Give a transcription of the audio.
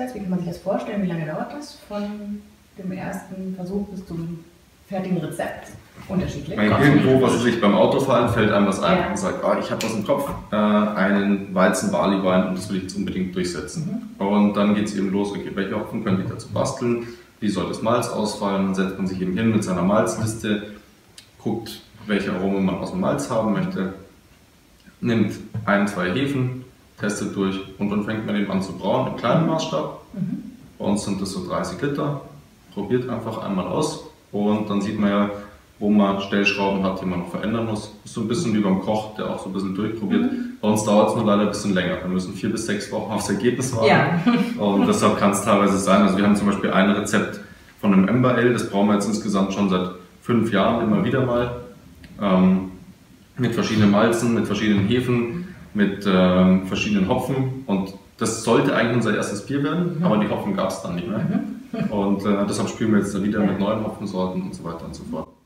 Prozess? Wie kann man sich das vorstellen? Wie lange dauert das von dem ersten Versuch bis zum fertigen Rezept? Unterschiedlich. Man kann irgendwo, was sich beim Autofahren fällt einem was ein und sagt, ah, ich habe was im Kopf, einen Weizen-Barley-Wein und das will ich jetzt unbedingt durchsetzen. Mhm. Und dann geht es eben los, okay, welche Hopfen könnte ich dazu basteln? Wie soll das Malz ausfallen? Dann setzt man sich eben hin mit seiner Malzliste, guckt, welche Aromen man aus dem Malz haben möchte, nimmt ein, zwei Hefen, testet durch und dann fängt man eben an zu brauen im kleinen Maßstab. Mhm. Bei uns sind das so 30 Liter. Probiert einfach einmal aus und dann sieht man ja, wo man Stellschrauben hat, die man noch verändern muss. Ist so ein bisschen wie beim Koch, der auch so ein bisschen durchprobiert. Bei uns dauert es nur leider ein bisschen länger. Wir müssen 4 bis 6 Wochen aufs Ergebnis warten. Ja. Und deshalb kann es teilweise sein. Also wir haben zum Beispiel ein Rezept von einem Ember-El, das brauchen wir jetzt insgesamt schon seit 5 Jahren immer wieder mal. Mit verschiedenen Malzen, mit verschiedenen Hefen, mit verschiedenen Hopfen. Und das sollte eigentlich unser erstes Bier werden, aber die Hopfen gab es dann nicht mehr. Und deshalb spielen wir jetzt wieder mit neuen Hopfensorten und so weiter und so fort.